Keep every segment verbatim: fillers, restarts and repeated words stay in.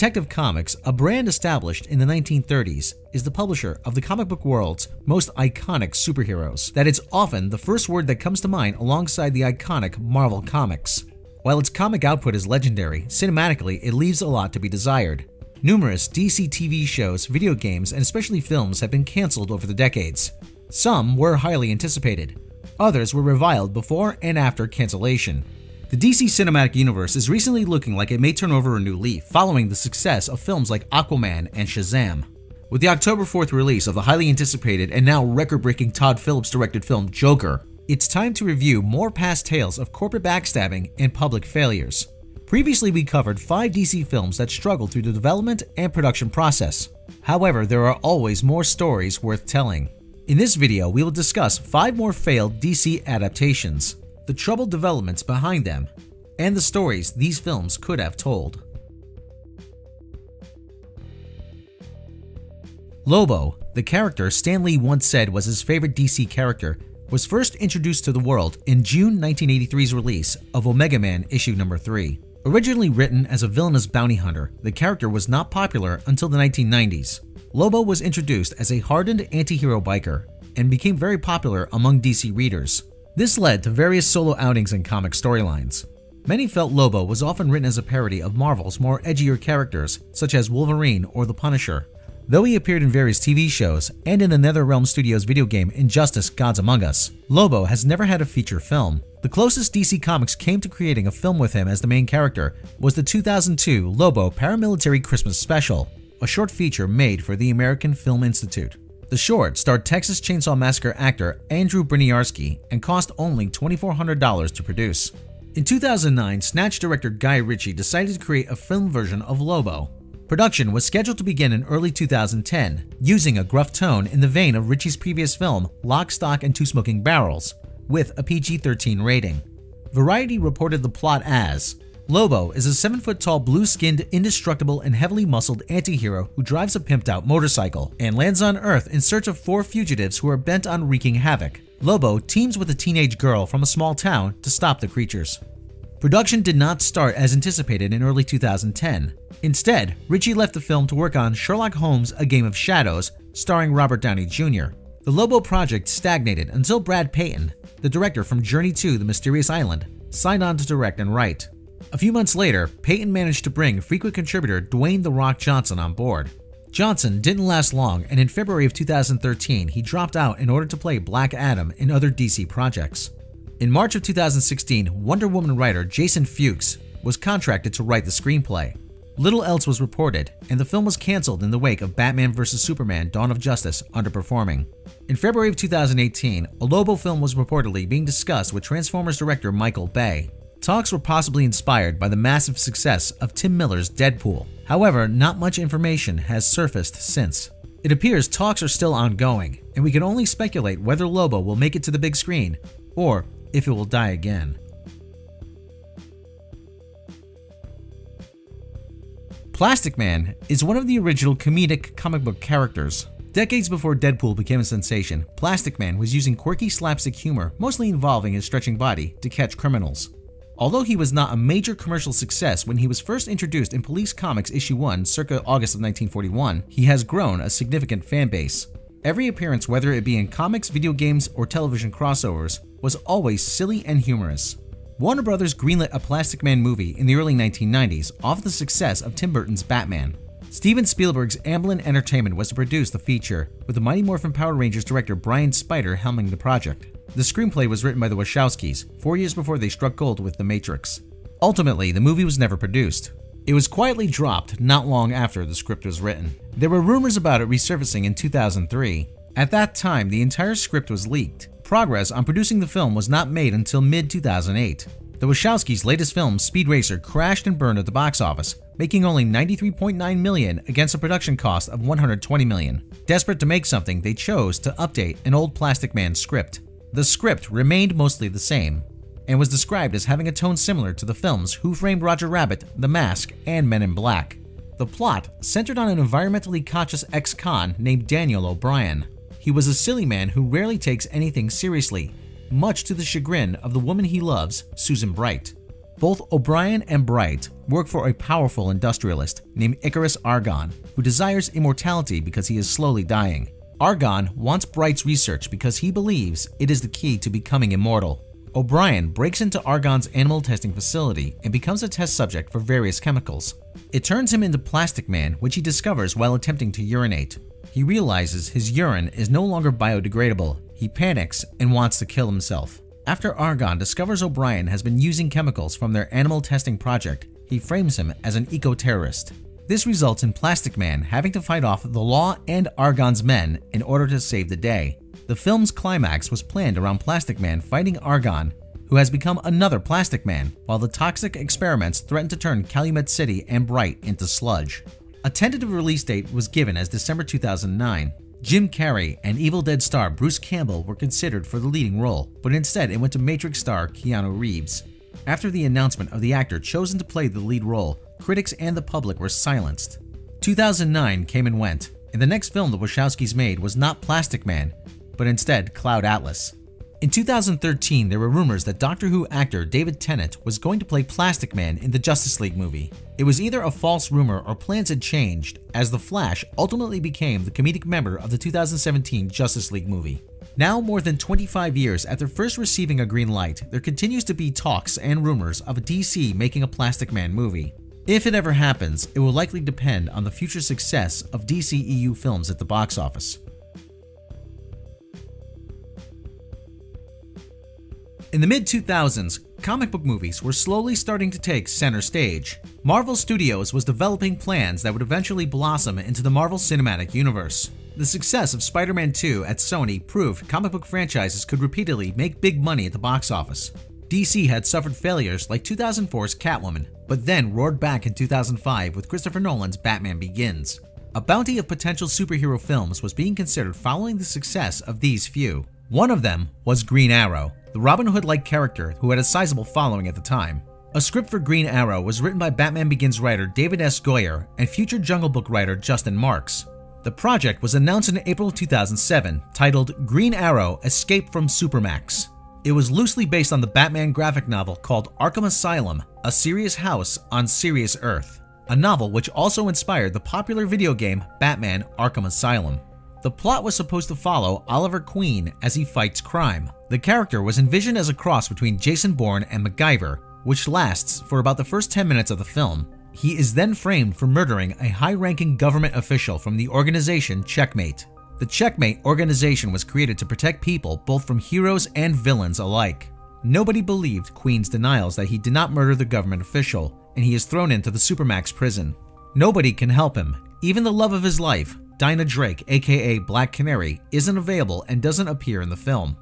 Detective Comics, a brand established in the nineteen thirties, is the publisher of the comic book world's most iconic superheroes. That is often the first word that comes to mind alongside the iconic Marvel Comics. While its comic output is legendary, cinematically it leaves a lot to be desired. Numerous D C T V shows, video games, and especially films have been canceled over the decades. Some were highly anticipated. Others were reviled before and after cancellation. The D C Cinematic Universe is recently looking like it may turn over a new leaf following the success of films like Aquaman and Shazam. With the October fourth release of the highly anticipated and now record-breaking Todd Phillips directed film Joker, it's time to review more past tales of corporate backstabbing and public failures. Previously, we covered five D C films that struggled through the development and production process. However, there are always more stories worth telling. In this video, we will discuss five more failed D C adaptations, the troubled developments behind them, and the stories these films could have told. Lobo, the character Stan Lee once said was his favorite D C character, was first introduced to the world in June nineteen eighty-three's release of Omega Man issue number three. Originally written as a villainous bounty hunter, the character was not popular until the nineteen nineties. Lobo was introduced as a hardened anti-hero biker and became very popular among D C readers. This led to various solo outings and comic storylines. Many felt Lobo was often written as a parody of Marvel's more edgier characters such as Wolverine or the Punisher. Though he appeared in various T V shows and in the NetherRealm Studios video game Injustice: Gods Among Us, Lobo has never had a feature film. The closest D C Comics came to creating a film with him as the main character was the two thousand two Lobo Paramilitary Christmas Special, a short feature made for the American Film Institute. The short starred Texas Chainsaw Massacre actor Andrew Briniarski and cost only two thousand four hundred dollars to produce. In two thousand nine, Snatch director Guy Ritchie decided to create a film version of Lobo. Production was scheduled to begin in early two thousand ten, using a gruff tone in the vein of Ritchie's previous film Lock, Stock, and Two Smoking Barrels, with a P G thirteen rating. Variety reported the plot as, Lobo is a seven-foot-tall, blue-skinned, indestructible, and heavily muscled anti-hero who drives a pimped-out motorcycle and lands on Earth in search of four fugitives who are bent on wreaking havoc. Lobo teams with a teenage girl from a small town to stop the creatures. Production did not start as anticipated in early two thousand ten. Instead, Ritchie left the film to work on Sherlock Holmes: A Game of Shadows, starring Robert Downey Junior The Lobo project stagnated until Brad Peyton, the director from Journey to the Mysterious Island, signed on to direct and write. A few months later, Peyton managed to bring frequent contributor Dwayne "The Rock" Johnson on board. Johnson didn't last long, and in February of two thousand thirteen, he dropped out in order to play Black Adam in other D C projects. In March of two thousand sixteen, Wonder Woman writer Jason Fuchs was contracted to write the screenplay. Little else was reported, and the film was canceled in the wake of Batman versus Superman: Dawn of Justice underperforming. In February of two thousand eighteen, a Lobo film was reportedly being discussed with Transformers director Michael Bay. Talks were possibly inspired by the massive success of Tim Miller's Deadpool. However, not much information has surfaced since. It appears talks are still ongoing, and we can only speculate whether Lobo will make it to the big screen, or if it will die again. Plastic Man is one of the original comedic comic book characters. Decades before Deadpool became a sensation, Plastic Man was using quirky slapstick humor, mostly involving his stretching body, to catch criminals. Although he was not a major commercial success when he was first introduced in Police Comics issue one circa August of nineteen forty-one, he has grown a significant fan base. Every appearance, whether it be in comics, video games, or television crossovers, was always silly and humorous. Warner Brothers greenlit a Plastic Man movie in the early nineteen nineties off the success of Tim Burton's Batman. Steven Spielberg's Amblin Entertainment was to produce the feature, with the Mighty Morphin Power Rangers director Brian Spider helming the project. The screenplay was written by the Wachowskis, four years before they struck gold with The Matrix. Ultimately, the movie was never produced. It was quietly dropped not long after the script was written. There were rumors about it resurfacing in two thousand three. At that time, the entire script was leaked. Progress on producing the film was not made until mid two thousand eight. The Wachowskis' latest film, Speed Racer, crashed and burned at the box office, making only ninety-three point nine million dollars against a production cost of one hundred twenty million dollars. Desperate to make something, they chose to update an old Plastic Man script. The script remained mostly the same, and was described as having a tone similar to the films Who Framed Roger Rabbit, The Mask, and Men in Black. The plot centered on an environmentally conscious ex-con named Daniel O'Brien. He was a silly man who rarely takes anything seriously, much to the chagrin of the woman he loves, Susan Bright. Both O'Brien and Bright work for a powerful industrialist named Icarus Argon, who desires immortality because he is slowly dying. Argon wants Bright's research because he believes it is the key to becoming immortal. O'Brien breaks into Argon's animal testing facility and becomes a test subject for various chemicals. It turns him into Plastic Man, which he discovers while attempting to urinate. He realizes his urine is no longer biodegradable. He panics and wants to kill himself. After Argon discovers O'Brien has been using chemicals from their animal testing project, he frames him as an eco-terrorist. This results in Plastic Man having to fight off the law and Argon's men in order to save the day. The film's climax was planned around Plastic Man fighting Argon, who has become another Plastic Man, while the toxic experiments threaten to turn Calumet City and Bright into sludge. A tentative release date was given as December two thousand nine. Jim Carrey and Evil Dead star Bruce Campbell were considered for the leading role, but instead it went to Matrix star Keanu Reeves. After the announcement of the actor chosen to play the lead role, critics and the public were silenced. two thousand nine came and went, and the next film the Wachowskis made was not Plastic Man, but instead Cloud Atlas. In two thousand thirteen, there were rumors that Doctor Who actor David Tennant was going to play Plastic Man in the Justice League movie. It was either a false rumor or plans had changed, as The Flash ultimately became the comedic member of the two thousand seventeen Justice League movie. Now, more than twenty-five years after first receiving a green light, there continues to be talks and rumors of D C making a Plastic Man movie. If it ever happens, it will likely depend on the future success of D C E U films at the box office. In the mid two thousands, comic book movies were slowly starting to take center stage. Marvel Studios was developing plans that would eventually blossom into the Marvel Cinematic Universe. The success of Spider-Man two at Sony proved comic book franchises could repeatedly make big money at the box office. D C had suffered failures like two thousand four's Catwoman, but then roared back in two thousand five with Christopher Nolan's Batman Begins. A bounty of potential superhero films was being considered following the success of these few. One of them was Green Arrow, the Robin Hood-like character who had a sizable following at the time. A script for Green Arrow was written by Batman Begins writer David S. Goyer and future Jungle Book writer Justin Marks. The project was announced in April two thousand seven, titled Green Arrow: Escape from Supermax. It was loosely based on the Batman graphic novel called Arkham Asylum: A Serious House on Serious Earth, a novel which also inspired the popular video game Batman: Arkham Asylum. The plot was supposed to follow Oliver Queen as he fights crime. The character was envisioned as a cross between Jason Bourne and MacGyver, which lasts for about the first ten minutes of the film. He is then framed for murdering a high-ranking government official from the organization Checkmate. The Checkmate organization was created to protect people both from heroes and villains alike. Nobody believed Queen's denials that he did not murder the government official, and he is thrown into the Supermax prison. Nobody can help him, even the love of his life, Dinah Drake, aka Black Canary, isn't available and doesn't appear in the film.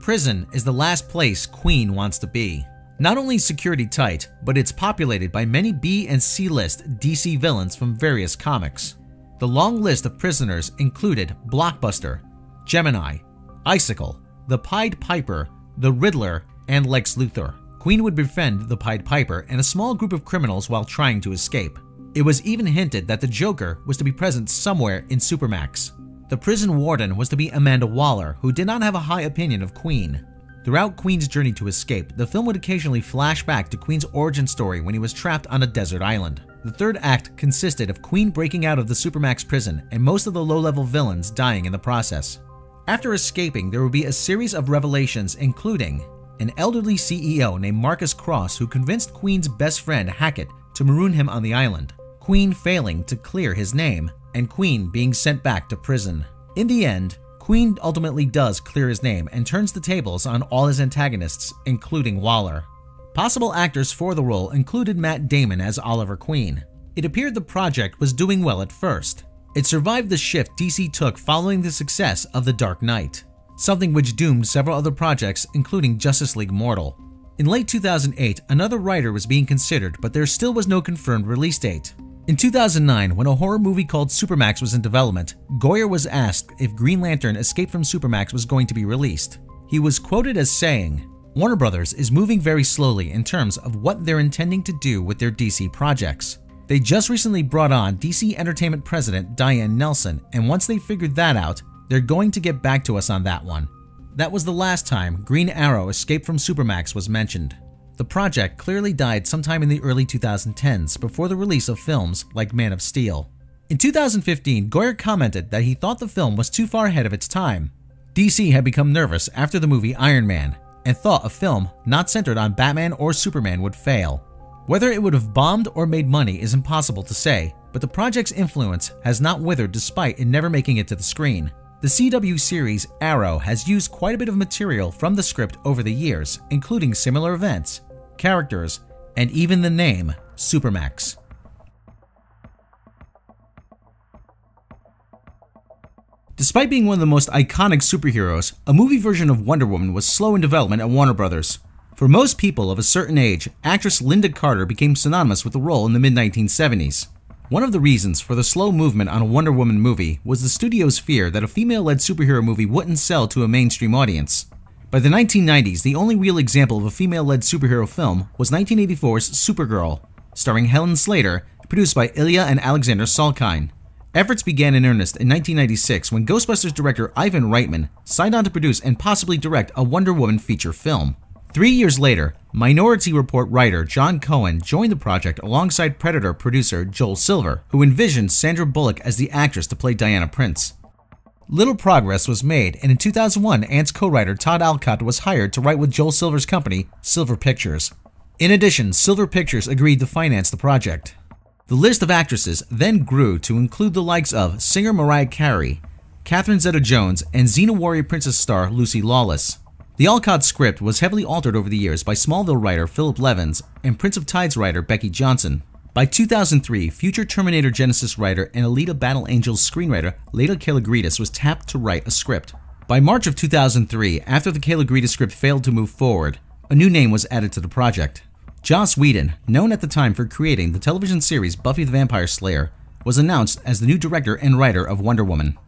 Prison is the last place Queen wants to be. Not only is security tight, but it's populated by many B and C-list D C villains from various comics. The long list of prisoners included Blockbuster, Gemini, Icicle, the Pied Piper, the Riddler, and Lex Luthor. Queen would befriend the Pied Piper and a small group of criminals while trying to escape. It was even hinted that the Joker was to be present somewhere in Supermax. The prison warden was to be Amanda Waller, who did not have a high opinion of Queen. Throughout Queen's journey to escape, the film would occasionally flash back to Queen's origin story when he was trapped on a desert island. The third act consisted of Queen breaking out of the Supermax prison and most of the low-level villains dying in the process. After escaping, there would be a series of revelations, including an elderly C E O named Marcus Cross who convinced Queen's best friend Hackett to maroon him on the island, Queen failing to clear his name, and Queen being sent back to prison. In the end, Queen ultimately does clear his name and turns the tables on all his antagonists, including Waller. Possible actors for the role included Matt Damon as Oliver Queen. It appeared the project was doing well at first. It survived the shift D C took following the success of The Dark Knight, something which doomed several other projects, including Justice League Mortal. In late two thousand eight, another writer was being considered, but there still was no confirmed release date. In two thousand nine, when a horror movie called Supermax was in development, Goyer was asked if Green Lantern: Escape from Supermax was going to be released. He was quoted as saying, "Warner Brothers is moving very slowly in terms of what they're intending to do with their D C projects. They just recently brought on D C Entertainment president Diane Nelson, and once they figured that out, they're going to get back to us on that one." That was the last time Green Arrow: Escape from Supermax was mentioned. The project clearly died sometime in the early two thousand tens before the release of films like Man of Steel. In two thousand fifteen, Goyer commented that he thought the film was too far ahead of its time. D C had become nervous after the movie Iron Man and thought a film not centered on Batman or Superman would fail. Whether it would have bombed or made money is impossible to say, but the project's influence has not withered despite it never making it to the screen. The C W series Arrow has used quite a bit of material from the script over the years, including similar events, characters, and even the name Supermax. Despite being one of the most iconic superheroes, a movie version of Wonder Woman was slow in development at Warner Brothers. For most people of a certain age, actress Linda Carter became synonymous with the role in the mid nineteen seventies. One of the reasons for the slow movement on a Wonder Woman movie was the studio's fear that a female-led superhero movie wouldn't sell to a mainstream audience. By the nineteen nineties, the only real example of a female-led superhero film was nineteen eighty-four's Supergirl, starring Helen Slater, produced by Ilya and Alexander Salkind. Efforts began in earnest in nineteen ninety-six when Ghostbusters director Ivan Reitman signed on to produce and possibly direct a Wonder Woman feature film. Three years later, Minority Report writer John Cohen joined the project alongside Predator producer Joel Silver, who envisioned Sandra Bullock as the actress to play Diana Prince. Little progress was made, and in two thousand one, Ant's co-writer Todd Alcott was hired to write with Joel Silver's company, Silver Pictures. In addition, Silver Pictures agreed to finance the project. The list of actresses then grew to include the likes of singer Mariah Carey, Catherine Zeta-Jones, and Xena Warrior Princess star Lucy Lawless. The Alcott script was heavily altered over the years by Smallville writer Philip Levens and Prince of Tides writer Becky Johnson. By two thousand three, future Terminator Genisys writer and Alita Battle Angels screenwriter Leda Kaligridis was tapped to write a script. By March of two thousand three, after the Kaligridis script failed to move forward, a new name was added to the project. Joss Whedon, known at the time for creating the television series Buffy the Vampire Slayer, was announced as the new director and writer of Wonder Woman.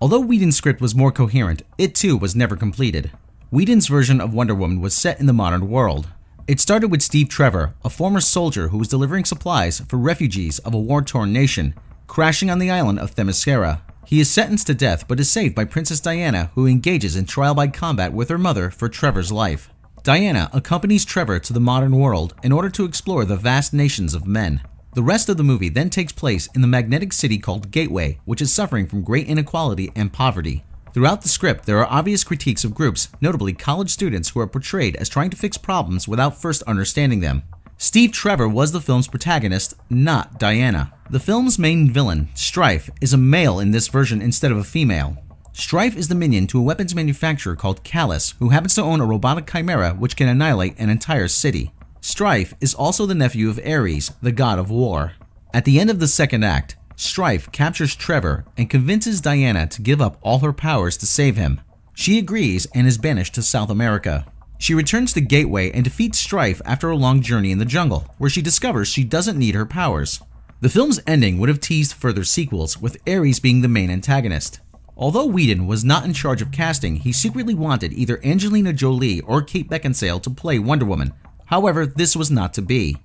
Although Whedon's script was more coherent, it too was never completed. Whedon's version of Wonder Woman was set in the modern world. It started with Steve Trevor, a former soldier who was delivering supplies for refugees of a war-torn nation, crashing on the island of Themyscira. He is sentenced to death but is saved by Princess Diana, who engages in trial by combat with her mother for Trevor's life. Diana accompanies Trevor to the modern world in order to explore the vast nations of men. The rest of the movie then takes place in the magnetic city called Gateway, which is suffering from great inequality and poverty. Throughout the script, there are obvious critiques of groups, notably college students, who are portrayed as trying to fix problems without first understanding them. Steve Trevor was the film's protagonist, not Diana. The film's main villain, Strife, is a male in this version instead of a female. Strife is the minion to a weapons manufacturer called Callus, who happens to own a robotic chimera which can annihilate an entire city. Strife is also the nephew of Ares, the god of war. At the end of the second act, Strife captures Trevor and convinces Diana to give up all her powers to save him. She agrees and is banished to South America. She returns to Gateway and defeats Strife after a long journey in the jungle, where she discovers she doesn't need her powers. The film's ending would have teased further sequels, with Ares being the main antagonist. Although Whedon was not in charge of casting, he secretly wanted either Angelina Jolie or Kate Beckinsale to play Wonder Woman. However, this was not to be.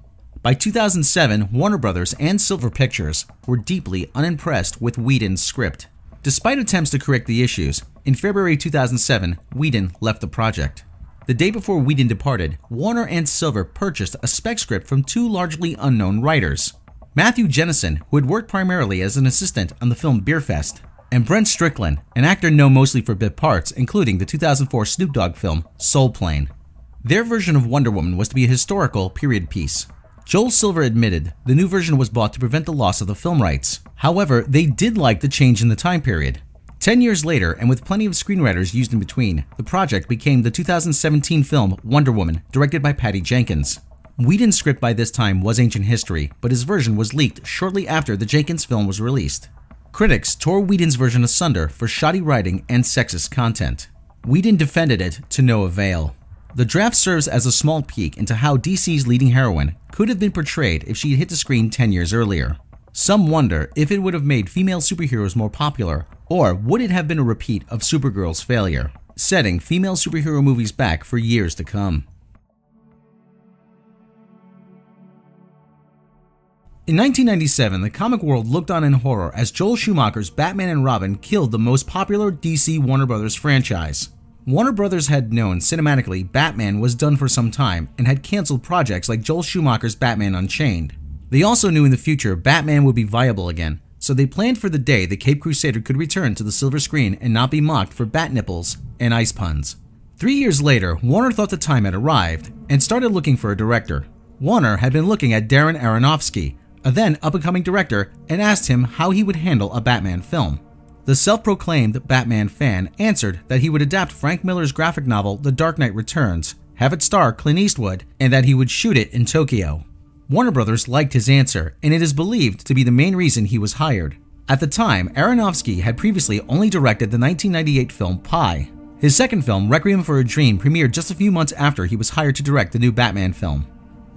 By two thousand seven, Warner Brothers and Silver Pictures were deeply unimpressed with Whedon's script. Despite attempts to correct the issues, in February two thousand seven, Whedon left the project. The day before Whedon departed, Warner and Silver purchased a spec script from two largely unknown writers: Matthew Jennison, who had worked primarily as an assistant on the film Beerfest, and Brent Strickland, an actor known mostly for bit parts, including the two thousand four Snoop Dogg film Soul Plane. Their version of Wonder Woman was to be a historical period piece. Joel Silver admitted the new version was bought to prevent the loss of the film rights. However, they did like the change in the time period. Ten years later, and with plenty of screenwriters used in between, the project became the two thousand seventeen film Wonder Woman, directed by Patty Jenkins. Whedon's script by this time was ancient history, but his version was leaked shortly after the Jenkins film was released. Critics tore Whedon's version asunder for shoddy writing and sexist content. Whedon defended it to no avail. The draft serves as a small peek into how D C's leading heroine could have been portrayed if she had hit the screen ten years earlier. Some wonder if it would have made female superheroes more popular, or would it have been a repeat of Supergirl's failure, setting female superhero movies back for years to come. In nineteen ninety-seven, the comic world looked on in horror as Joel Schumacher's Batman and Robin killed the most popular D C Warner Brothers franchise. Warner Brothers had known cinematically Batman was done for some time and had canceled projects like Joel Schumacher's Batman Unchained. They also knew in the future Batman would be viable again, so they planned for the day the Caped Crusader could return to the silver screen and not be mocked for bat nipples and ice puns. Three years later, Warner thought the time had arrived and started looking for a director. Warner had been looking at Darren Aronofsky, a then up-and-coming director, and asked him how he would handle a Batman film. The self-proclaimed Batman fan answered that he would adapt Frank Miller's graphic novel The Dark Knight Returns, have it star Clint Eastwood, and that he would shoot it in Tokyo. Warner Brothers liked his answer, and it is believed to be the main reason he was hired. At the time, Aronofsky had previously only directed the nineteen ninety-eight film Pi. His second film, Requiem for a Dream, premiered just a few months after he was hired to direct the new Batman film.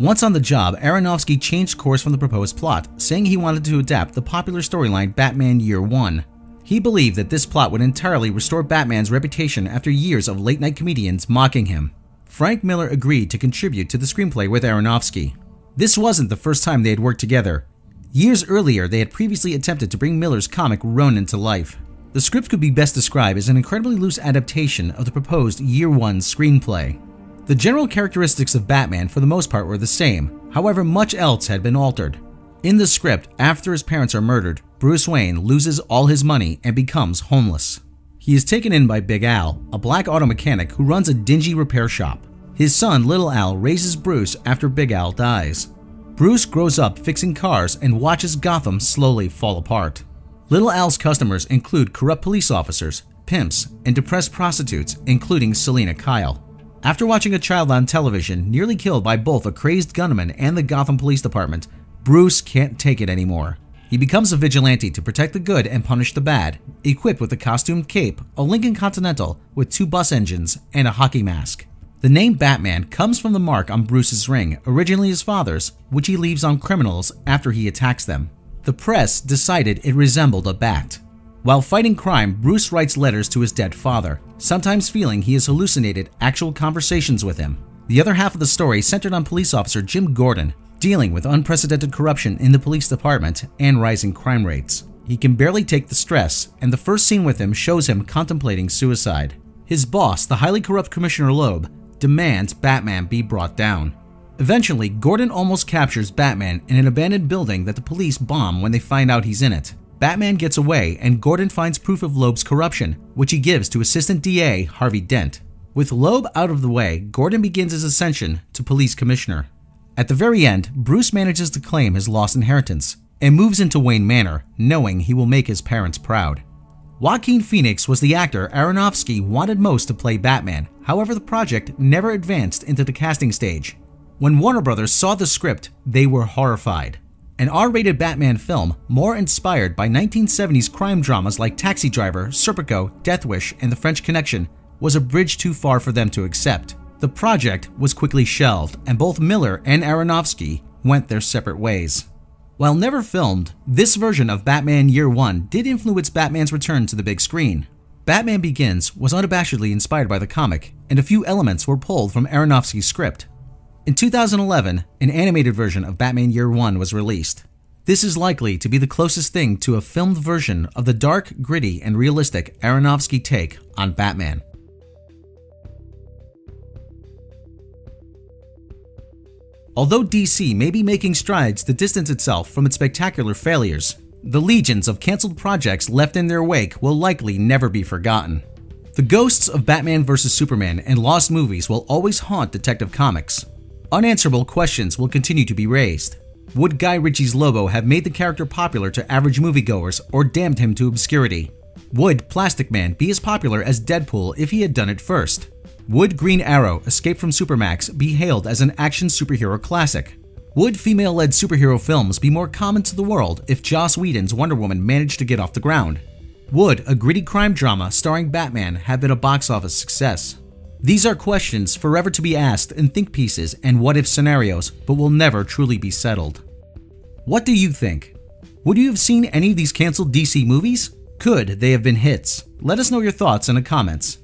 Once on the job, Aronofsky changed course from the proposed plot, saying he wanted to adapt the popular storyline Batman Year One. He believed that this plot would entirely restore Batman's reputation after years of late-night comedians mocking him. Frank Miller agreed to contribute to the screenplay with Aronofsky. This wasn't the first time they had worked together. Years earlier, they had previously attempted to bring Miller's comic Ronin to life. The script could be best described as an incredibly loose adaptation of the proposed Year One screenplay. The general characteristics of Batman for the most part were the same, however much else had been altered. In the script, after his parents are murdered, Bruce Wayne loses all his money and becomes homeless. He is taken in by Big Al, a black auto mechanic who runs a dingy repair shop. His son, Little Al, raises Bruce after Big Al dies. Bruce grows up fixing cars and watches Gotham slowly fall apart. Little Al's customers include corrupt police officers, pimps, and depressed prostitutes, including Selena Kyle. After watching a child on television nearly killed by both a crazed gunman and the Gotham Police Department, Bruce can't take it anymore. He becomes a vigilante to protect the good and punish the bad, equipped with a costumed cape, a Lincoln Continental with two bus engines, and a hockey mask. The name Batman comes from the mark on Bruce's ring, originally his father's, which he leaves on criminals after he attacks them. The press decided it resembled a bat. While fighting crime, Bruce writes letters to his dead father, sometimes feeling he has hallucinated actual conversations with him. The other half of the story centered on police officer Jim Gordon, dealing with unprecedented corruption in the police department and rising crime rates. He can barely take the stress, and the first scene with him shows him contemplating suicide. His boss, the highly corrupt Commissioner Loeb, demands Batman be brought down. Eventually, Gordon almost captures Batman in an abandoned building that the police bomb when they find out he's in it. Batman gets away, and Gordon finds proof of Loeb's corruption, which he gives to Assistant D A Harvey Dent. With Loeb out of the way, Gordon begins his ascension to police commissioner. At the very end, Bruce manages to claim his lost inheritance and moves into Wayne Manor, knowing he will make his parents proud. Joaquin Phoenix was the actor Aronofsky wanted most to play Batman, however the project never advanced into the casting stage. When Warner Brothers saw the script, they were horrified. An R-rated Batman film more inspired by nineteen seventies crime dramas like Taxi Driver, Serpico, Death Wish, and The French Connection was a bridge too far for them to accept. The project was quickly shelved, and both Miller and Aronofsky went their separate ways. While never filmed, this version of Batman Year One did influence Batman's return to the big screen. Batman Begins was unabashedly inspired by the comic, and a few elements were pulled from Aronofsky's script. In two thousand eleven, an animated version of Batman Year One was released. This is likely to be the closest thing to a filmed version of the dark, gritty, and realistic Aronofsky take on Batman. Although D C may be making strides to distance itself from its spectacular failures, the legions of canceled projects left in their wake will likely never be forgotten. The ghosts of Batman versus Superman and lost movies will always haunt Detective Comics. Unanswerable questions will continue to be raised. Would Guy Ritchie's Lobo have made the character popular to average moviegoers or damned him to obscurity? Would Plastic Man be as popular as Deadpool if he had done it first? Would Green Arrow: Escape from Supermax be hailed as an action superhero classic? Would female-led superhero films be more common to the world if Joss Whedon's Wonder Woman managed to get off the ground? Would a gritty crime drama starring Batman have been a box office success? These are questions forever to be asked in think pieces and what-if scenarios, but will never truly be settled. What do you think? Would you have seen any of these canceled D C movies? Could they have been hits? Let us know your thoughts in the comments.